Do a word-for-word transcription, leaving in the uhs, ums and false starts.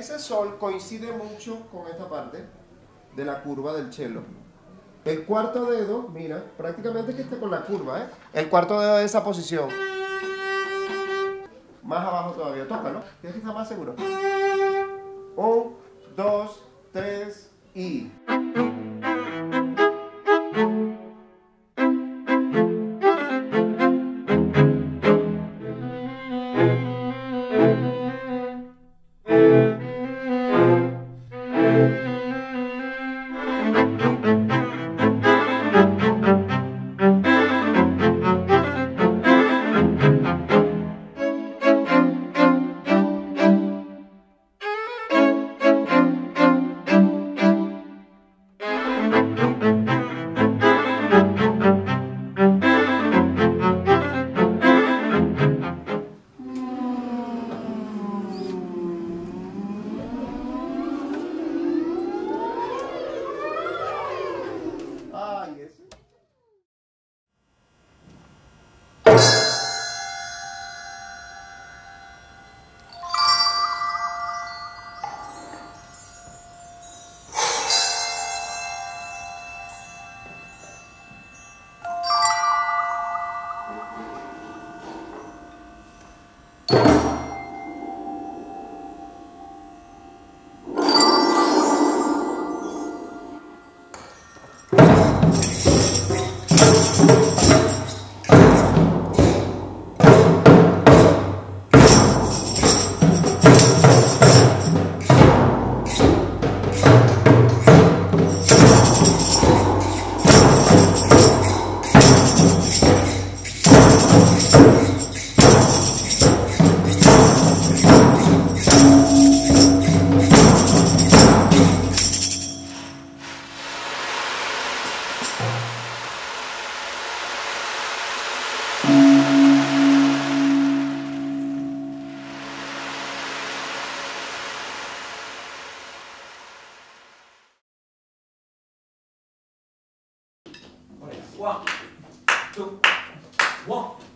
ese sol coincide mucho con esta parte de la curva del cello. El cuarto dedo, mira, prácticamente que esté con la curva, ¿eh? El cuarto dedo de esa posición. Más abajo todavía, toca, ¿no? Tienes que estar más seguro. Un, dos, tres y... One, two, one.